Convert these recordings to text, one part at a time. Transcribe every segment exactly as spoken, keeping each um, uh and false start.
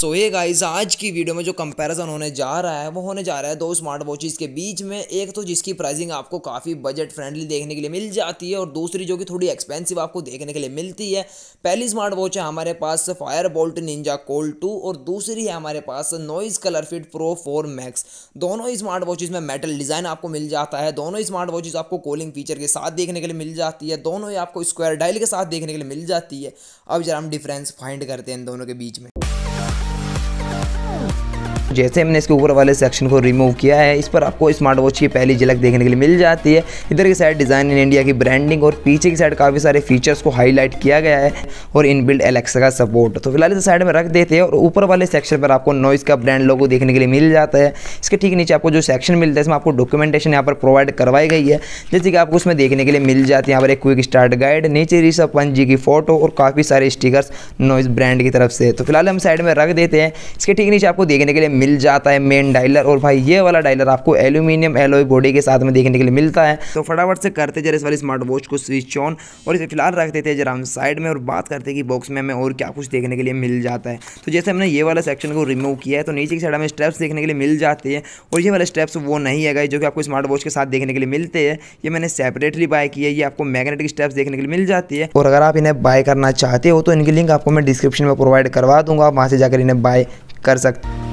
सो ये गाइस आज की वीडियो में जो कंपैरिजन होने जा रहा है वो होने जा रहा है दो स्मार्ट वॉचेस के बीच में, एक तो जिसकी प्राइसिंग आपको काफ़ी बजट फ्रेंडली देखने के लिए मिल जाती है और दूसरी जो कि थोड़ी एक्सपेंसिव आपको देखने के लिए मिलती है। पहली स्मार्ट वॉच है हमारे पास फायरबोल्ट निंजा कॉल टू और दूसरी है हमारे पास Noise ColorFit Pro four Max. दोनों स्मार्ट वॉचेस में मेटल डिज़ाइन आपको मिल जाता है, दोनों स्मार्ट वॉचेस आपको कॉलिंग फीचर के साथ देखने के लिए मिल जाती है, दोनों ही आपको स्क्वायर डायल के साथ देखने के लिए मिल जाती है। अब जरा हम डिफरेंस फाइंड करते हैं इन दोनों के बीच में। जैसे हमने इसके ऊपर वाले सेक्शन को रिमूव किया है, इस पर आपको स्मार्ट वॉच की पहली झलक देखने के लिए मिल जाती है। इधर की साइड डिज़ाइन इन इंडिया की ब्रांडिंग और पीछे की साइड काफ़ी सारे फीचर्स को हाईलाइट किया गया है और इनबिल्ट एलेक्सा का सपोर्ट तो फिलहाल इस साइड में रख देते हैं। और ऊपर वाले सेक्शन पर आपको नॉइज़ का ब्रांड लोगो देखने के लिए मिल जाता है। इसके ठीक नीचे आपको जो सेक्शन मिलता है इसमें आपको डॉक्यूमेंटेशन यहाँ पर प्रोवाइड करवाई गई है, जैसे कि आपको उसमें देखने के लिए मिल जाती है। यहाँ पर एक क्विक स्टार्ट गाइड, नीचे ऋषभ पंत जी की फोटो और काफ़ी सारे स्टिकर्स नॉइज़ ब्रांड की तरफ से, तो फिलहाल हम साइड में रख देते हैं। इसके ठीक नीचे आपको देखने के लिए मिल जाता है मेन डायलर और भाई ये वाला डायलर आपको एल्यूमिनियम एलॉय बॉडी के साथ में देखने के लिए मिलता है। तो फटाफट से करते जरा इस वाली स्मार्ट वॉच को स्विच ऑन और इसे फिलहाल रख देते हैं जरा हम साइड में और बात करते हैं कि बॉक्स में हमें और क्या कुछ देखने के लिए मिल जाता है। तो जैसे हमने ये वाला सेक्शन को रिमूव किया है तो नीचे की साइड हमें स्टेप्स देखने के लिए मिल जाते हैं और ये वाले स्टेप्स वो नहीं है गाइस जो कि आपको स्मार्ट वॉच के साथ देखने के लिए मिलते हैं, ये मैंने सेपरेटली बाय किया है। ये आपको मैग्नेटिक स्टेप्स देखने के लिए मिल जाती है और अगर आप इन्हें बाय करना चाहते हो तो इनकी लिंक आपको मैं डिस्क्रिप्शन में प्रोवाइड करवा दूंगा, आप वहाँ से जाकर इन्हें बाय कर सकते हैं।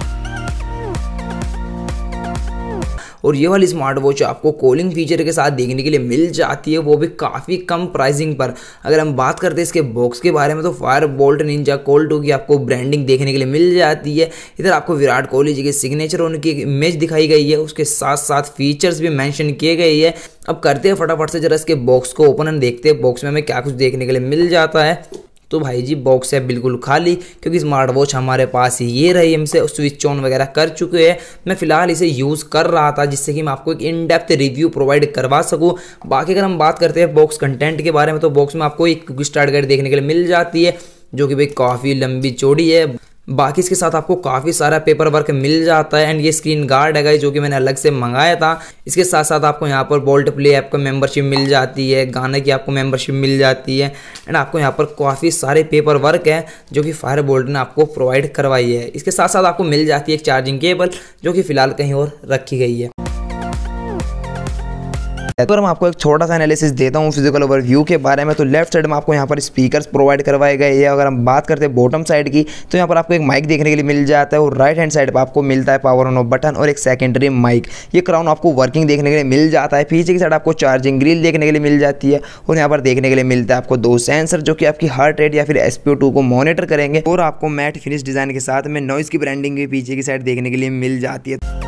और ये वाली स्मार्ट वॉच आपको कॉलिंग फीचर के साथ देखने के लिए मिल जाती है, वो भी काफ़ी कम प्राइसिंग पर। अगर हम बात करते हैं इसके बॉक्स के बारे में तो फायरबोल्ट निंजा कॉल टू की आपको ब्रांडिंग देखने के लिए मिल जाती है। इधर आपको विराट कोहली जी के सिग्नेचर और उनकी इमेज दिखाई गई है, उसके साथ साथ फीचर्स भी मैंशन किए गए हैं। अब करते हैं फटाफट से जरा इसके बॉक्स को ओपन और देखते हैं बॉक्स में हमें क्या कुछ देखने के लिए मिल जाता है। तो भाई जी बॉक्स है बिल्कुल खाली, क्योंकि स्मार्ट वॉच हमारे पास ये रही, हमसे स्विच ऑन वगैरह कर चुके हैं। मैं फ़िलहाल इसे यूज़ कर रहा था जिससे कि मैं आपको एक इन डेप्थ रिव्यू प्रोवाइड करवा सकूं। बाकी अगर हम बात करते हैं बॉक्स कंटेंट के बारे में तो बॉक्स में आपको एक क्विक स्टार्ट गाइड देखने के लिए मिल जाती है जो कि भाई काफ़ी लंबी चौड़ी है। बाकी इसके साथ आपको काफ़ी सारा पेपर वर्क मिल जाता है एंड ये स्क्रीन गार्ड है जो कि मैंने अलग से मंगाया था। इसके साथ साथ आपको यहाँ पर बोल्ट प्ले ऐप का मेंबरशिप मिल जाती है, गाने की आपको मेंबरशिप मिल जाती है एंड आपको यहाँ पर काफ़ी सारे पेपर वर्क है जो कि फायरबोल्ट ने आपको प्रोवाइड करवाई है। इसके साथ साथ आपको मिल जाती है एक चार्जिंग केबल जो कि फ़िलहाल कहीं और रखी गई है। पर मैं आपको एक छोटा सा एनालिसिस देता हूँ फिजिकल ओवरव्यू के बारे में। तो लेफ्ट साइड में आपको यहाँ पर स्पीकर्स प्रोवाइड करवाए गए हैं। अगर हम बात करते हैं बॉटम साइड की तो यहाँ पर आपको एक माइक देखने के लिए मिल जाता है और राइट हैंड साइड पर आपको मिलता है पावर ऑन ऑफ बटन और एक सेकेंडरी माइक। ये क्राउन आपको वर्किंग देखने के लिए मिल जाता है। पीछे की साइड आपको चार्जिंग ग्रिल देखने के लिए मिल जाती है और यहाँ पर देखने के लिए मिलता है आपको दो सेंसर जो कि आपकी हार्ट रेट या फिर एस पी ओ टू को मॉनिटर करेंगे और आपको मैट फिनिश डिज़ाइन के साथ में नॉइज़ की ब्रांडिंग भी पीछे की साइड देखने के लिए मिल जाती है।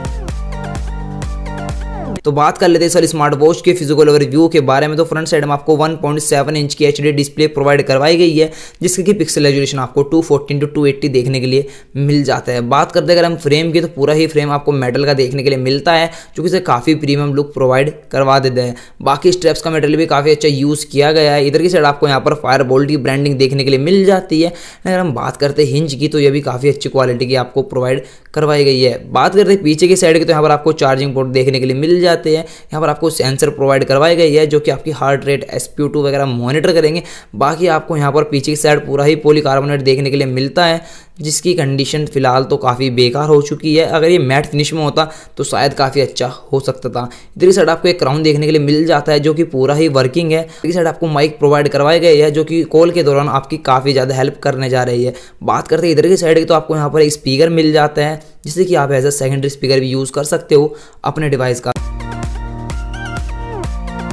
तो बात कर लेते हैं इस वाली स्मार्ट वॉच के फिजिकल ओवरव्यू के बारे में। तो फ्रंट साइड में आपको वन पॉइंट सेवन इंच की एच डी डिस्प्ले प्रोवाइड करवाई गई है जिसकी की पिक्सल रेजोल्यूशन आपको two fourteen two two eighty देखने के लिए मिल जाता है। बात करते हैं अगर हम फ्रेम की तो पूरा ही फ्रेम आपको मेटल का देखने के लिए मिलता है जो कि इसे काफ़ी प्रीमियम लुक प्रोवाइड करवा देता है। बाकी स्ट्रेप्स का मेटेरियल भी काफ़ी अच्छा यूज़ किया गया है। इधर की साइड आपको यहाँ पर फायरबोल्ट की ब्रांडिंग देखने के लिए मिल जाती है। अगर हम बात करते हैं हिंज की तो यह भी काफ़ी अच्छी क्वालिटी की आपको प्रोवाइड करवाई गई है। बात करते हैं पीछे की साइड की तो यहाँ पर आपको चार्जिंग पोर्ट देखने के लिए मिल जाती है। यहाँ पर आपको सेंसर प्रोवाइड करवाई गई है जो कि आपकी heart rate S P O two वगैरह मॉनिटर करेंगे। बाकी आपको यहाँ पर पीछे की साइड पूरा ही पॉलीकार्बोनेट देखने के लिए मिलता है जिसकी कंडीशन फिलहाल तो काफ़ी बेकार हो चुकी है। अगर ये मैट फिनिश में होता तो शायद काफ़ी अच्छा हो सकता था। इधर साइड आपको एक क्राउन देखने के लिए मिल जाता है जो कि पूरा ही वर्किंग है। इस साइड आपको माइक प्रोवाइड करवाई गई है जो कि कॉल के दौरान आपकी काफ़ी ज़्यादा हेल्प करने जा रही है। बात करते हैं इधर की साइड की तो आपको यहाँ पर एक स्पीकर मिल जाता है जिससे कि आप एज अ सेकेंडरी स्पीकर भी यूज़ कर सकते हो अपने डिवाइस का।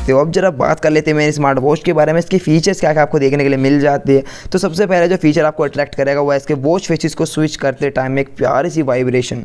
तो अब जरा बात कर लेते हैं मेरी स्मार्ट वॉच के बारे में, इसके फीचर्स क्या क्या आपको देखने के लिए मिल जाते हैं। तो सबसे पहले जो फीचर आपको अट्रैक्ट करेगा वो है इसके वॉच फेसेस को स्विच करते टाइम एक प्यारी सी वाइब्रेशन।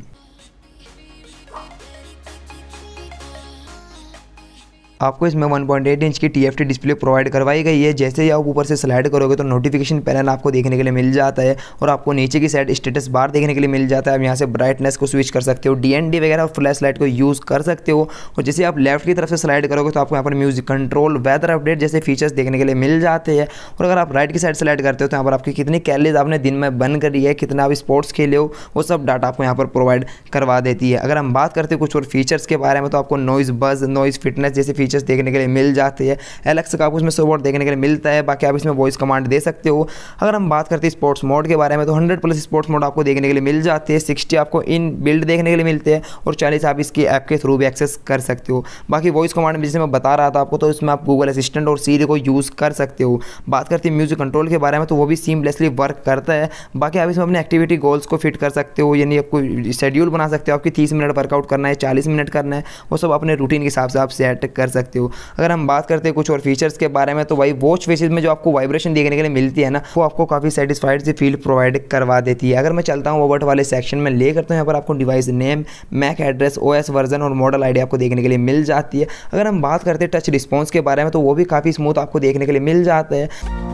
आपको इसमें वन पॉइंट एट इंच की T F T display provide करवाई गई है। जैसे ही आप ऊपर से स्लाइड करोगे तो नोटिफिकेशन पैनल आपको देखने के लिए मिल जाता है और आपको नीचे की साइड स्टेटस बार देखने के लिए मिल जाता है। आप यहाँ से ब्राइटनेस को स्विच कर सकते हो, डी एन डी वगैरह और फ्लैश लाइट को यूज़ कर सकते हो। और जैसे आप लेफ्ट की तरफ से स्लाइड करोगे तो आपको यहाँ पर म्यूजिक कंट्रोल, वेदर अपडेट जैसे फीचर्स देखने के लिए मिल जाते हैं। और अगर आप राइट की साइड स्लाइड करते हो तो यहाँ पर आपकी कितनी कैलोरीज आपने दिन में बर्न करी है, कितना आप स्पोर्ट्स खेले हो, वो सब डाटा आपको यहाँ पर प्रोवाइड करवा देती है। अगर हम बात करते हैं कुछ और फीचर्स के बारे में तो आपको नॉइज़ बज, नॉइज़ फिटनेस जैसे फीचर्स देखने के लिए मिल जाते हैं। एलेक्सा का आपको इसमें सपोर्ट देखने के लिए मिलता है। बाकी आप इसमें वॉइस कमांड दे सकते हो। अगर हम बात करते हैं स्पोर्ट्स मोड के बारे में तो हंड्रेड प्लस स्पोर्ट्स मोड आपको देखने के लिए मिल जाते हैं, सिक्सटी आपको इन बिल्ड देखने के लिए मिलते हैं और चालीस आप इसकी ऐप के थ्रू भी एक्सेस कर सकते हो। बाकी वॉइस कमांड में जैसे मैं बता रहा था आपको, तो इसमें आप गूगल असिस्टेंट और सीरी को यूज़ कर सकते हो। बात करते हैं म्यूजिक कंट्रोल के बारे में तो वो भी सीमलेसली वर्क करता है। बाकी आप इसमें अपने एक्टिविटी गोल्स को फिट कर सकते हो, यानी आपको शेड्यूल बना सकते हो, आपकी तीस मिनट वर्कआउट करना है, चालीस मिनट करना है, वो सब अपने रूटीन के हिसाब से आप सेट कर सकते हो। अगर हम बात करते हैं कुछ और फीचर्स के बारे में तो भाई वॉच फेसेस में जो आपको वाइब्रेशन देखने के लिए मिलती है ना, वो आपको काफ़ी सेटिस्फाइड से फील प्रोवाइड करवा देती है। अगर मैं चलता हूँ ओबर्ट वाले सेक्शन में ले करता हूँ, यहाँ पर आपको device name, Mac address, OS version और मॉडल आईडी आपको देखने के लिए मिल जाती है। अगर हम बात करते हैं टच रिस्पॉन्स के बारे में तो वो भी काफ़ी स्मूथ आपको देखने के लिए मिल जाता है।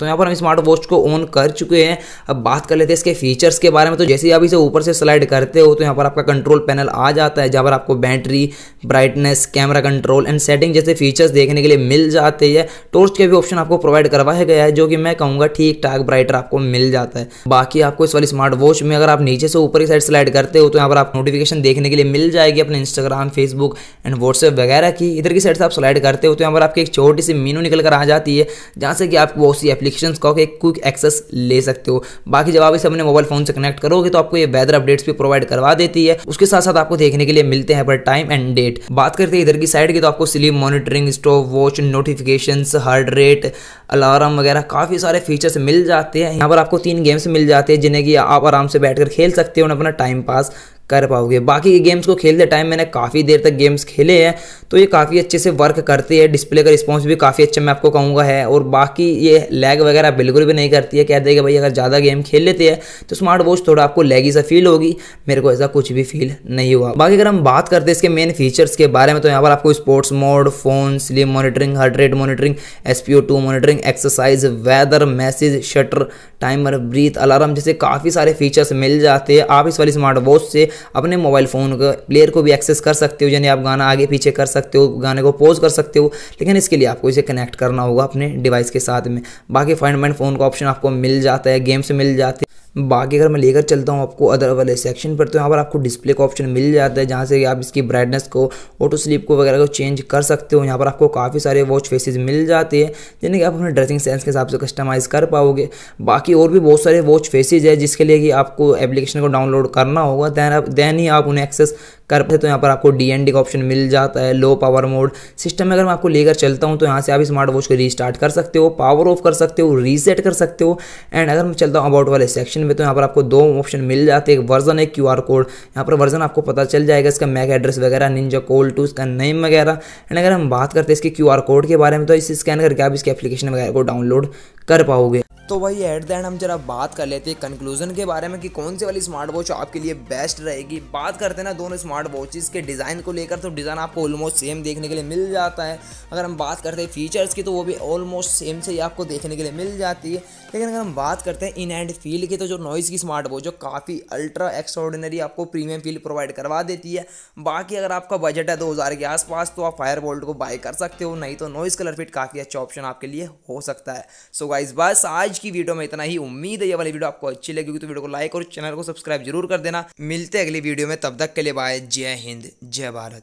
तो यहाँ पर हम स्मार्ट वॉच को ऑन कर चुके हैं। अब बात कर लेते हैं इसके फीचर्स के बारे में। तो जैसे ही आप इसे ऊपर से स्लाइड करते हो तो यहाँ पर आपका कंट्रोल पैनल आ जाता है, जहाँ पर आपको battery, brightness, camera control and setting जैसे फीचर्स देखने के लिए मिल जाते हैं। टॉर्च के भी ऑप्शन आपको प्रोवाइड करवाया गया है, जो कि मैं कहूँगा ठीक ठाक ब्राइटर आपको मिल जाता है। बाकी आपको इस वाली स्मार्ट वॉच में अगर आप नीचे से ऊपर की साइड स्लाइड करते हो तो यहाँ पर आप नोटिफिकेशन देखने के लिए मिल जाएगी अपने इंस्टाग्राम, फेसबुक एंड व्हाट्सएप वगैरह की। इधर की साइड से आप स्लाइड करते हो तो यहाँ पर आपकी एक छोटी सी मेनू निकल कर आ जाती है, जहाँ से कि आपको बहुत सी का एक क्विक एक्सेस ले सकते हो। बाकी जब आप इसे अपने मोबाइल फोन से कनेक्ट करोगे तो आपको ये वेदर अपडेट्स भी प्रोवाइड करवा देती है। उसके साथ साथ आपको देखने के लिए मिलते हैं पर टाइम एंड डेट। बात करते हैं इधर की साइड की तो आपको sleep monitoring, stop watch, notifications, heart rate, alarm वगैरह काफी सारे फीचर्स मिल जाते हैं। यहाँ पर आपको तीन गेम्स मिल जाते हैं जिन्हें कि आप आराम से बैठकर खेल सकते हो और अपना टाइम पास कर पाओगे। बाकी ये गेम्स को खेलते टाइम मैंने काफ़ी देर तक गेम्स खेले हैं तो ये काफ़ी अच्छे से वर्क करती है। डिस्प्ले का रिस्पॉन्स भी काफ़ी अच्छा मैं आपको कहूँगा है, और बाकी ये लैग वगैरह बिल्कुल भी नहीं करती है। कहते हैं कि भाई अगर ज़्यादा गेम खेल लेते हैं तो स्मार्ट वॉच थोड़ा आपको लैगी सा फील होगी, मेरे को ऐसा कुछ भी फील नहीं हुआ। बाकी अगर हम बात करते हैं इसके मेन फीचर्स के बारे में तो यहाँ पर आपको sports mode, phone, sleep monitoring, heart rate monitoring, S P O two monitoring, exercise, weather, message, shutter, timer, breathe, alarm जैसे काफ़ी सारे फीचर्स मिल जाते हैं। आप इस वाली स्मार्ट वॉच से अपने मोबाइल फ़ोन का प्लेयर को भी एक्सेस कर सकते हो, यानी आप गाना आगे पीछे कर सकते हो, गाने को पॉज कर सकते हो, लेकिन इसके लिए आपको इसे कनेक्ट करना होगा अपने डिवाइस के साथ में। बाकी फाइंड माय फोन का ऑप्शन आपको मिल जाता है, गेम्स मिल जाते हैं। बाकी अगर मैं लेकर चलता हूँ आपको अदर वाले सेक्शन पर तो यहाँ पर आपको डिस्प्ले का ऑप्शन मिल जाता है, जहाँ से आप इसकी ब्राइटनेस को, ऑटो स्लीप को वगैरह को चेंज कर सकते हो। यहाँ पर आपको काफ़ी सारे वॉच फेसेस मिल जाते हैं जिन्हें कि आप अपने ड्रेसिंग सेंस के हिसाब से कस्टमाइज़ कर पाओगे। बाकी और भी बहुत सारे वॉच फेसेस है जिसके लिए कि आपको एप्लीकेशन को डाउनलोड करना होगा, दैन दैन ही आप उन्हें एक्सेस कर पाते। तो यहाँ पर आपको डी एन डी का ऑप्शन मिल जाता है, लो पावर मोड सिस्टम में। अगर मैं आपको लेकर चलता हूँ तो यहाँ से आप स्मार्ट वॉच को रीस्टार्ट कर सकते हो, पावर ऑफ कर सकते हो, रीसेट कर सकते हो। एंड अगर मैं चलता हूँ अबाउट वाले सेक्शन में तो यहाँ पर आपको दो ऑप्शन मिल जाते हैं, एक वर्जन, एक क्यूआर कोड। यहाँ पर वर्जन आपको पता चल जाएगा इसका मैक एड्रेस वगैरह, निंजा कॉल टू इसका नेम वगैरह। एंड अगर हम बात करते हैं इसके क्यूआर कोड के बारे में तो इसे स्कैन करके आप इसके एप्लीकेशन वगैरह को डाउनलोड कर पाओगे। तो वही एट द एंड हम जरा बात कर लेते हैं कंक्लूजन के बारे में कि कौन से वाली स्मार्ट वॉच आपके लिए बेस्ट रहेगी। बात करते हैं ना दोनों स्मार्ट वॉचेस के डिज़ाइन को लेकर तो डिज़ाइन आपको ऑलमोस्ट सेम देखने के लिए मिल जाता है। अगर हम बात करते हैं फीचर्स की तो वो भी ऑलमोस्ट सेम से ही आपको देखने के लिए मिल जाती है। लेकिन अगर हम बात करते हैं इन हैंड फील की तो जो नॉइज़ की स्मार्ट वॉच जो काफ़ी अल्ट्रा एक्स्ट्राऑर्डिनरी आपको प्रीमियम फील प्रोवाइड करवा देती है। बाकी अगर आपका बजट है दो हज़ार के आसपास तो आप फायरबोल्ट को बाय कर सकते हो, नहीं तो नॉइज़ कलरफिट काफ़ी अच्छा ऑप्शन आपके लिए हो सकता है। सो गाइस बस आज की वीडियो में इतना ही। उम्मीद है ये वाली वीडियो आपको अच्छी लगेगी, तो वीडियो को लाइक और चैनल को सब्सक्राइब जरूर कर देना। मिलते हैं अगली वीडियो में, तब तक के लिए बाय। जय हिंद, जय भारत।